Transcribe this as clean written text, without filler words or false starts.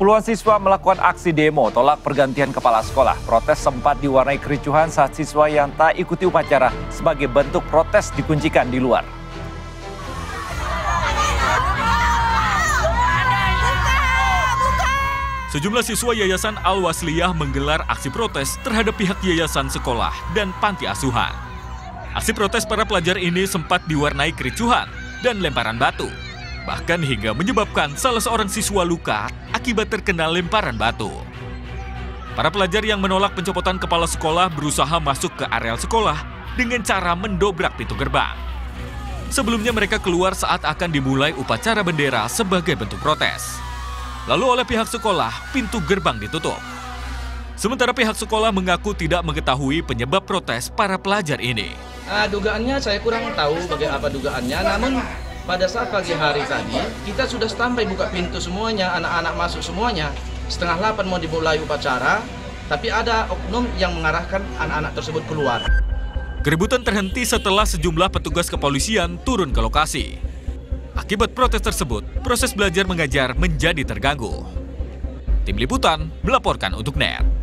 Puluhan siswa melakukan aksi demo tolak pergantian kepala sekolah. Protes sempat diwarnai kericuhan saat siswa yang tak ikuti upacara sebagai bentuk protes dikuncikan di luar. Sejumlah siswa Yayasan Al-Wasliyah menggelar aksi protes terhadap pihak yayasan sekolah dan panti asuhan. Aksi protes para pelajar ini sempat diwarnai kericuhan dan lemparan batu. Bahkan hingga menyebabkan salah seorang siswa luka akibat terkena lemparan batu. Para pelajar yang menolak pencopotan kepala sekolah berusaha masuk ke areal sekolah dengan cara mendobrak pintu gerbang. Sebelumnya mereka keluar saat akan dimulai upacara bendera sebagai bentuk protes. Lalu oleh pihak sekolah, pintu gerbang ditutup. Sementara pihak sekolah mengaku tidak mengetahui penyebab protes para pelajar ini. Dugaannya saya kurang tahu bagaimana dugaannya, namun pada saat pagi hari tadi, kita sudah sampai buka pintu semuanya, anak-anak masuk semuanya. 7:30 mau dimulai upacara, tapi ada oknum yang mengarahkan anak-anak tersebut keluar. Keributan terhenti setelah sejumlah petugas kepolisian turun ke lokasi. Akibat protes tersebut, proses belajar mengajar menjadi terganggu. Tim Liputan melaporkan untuk NET.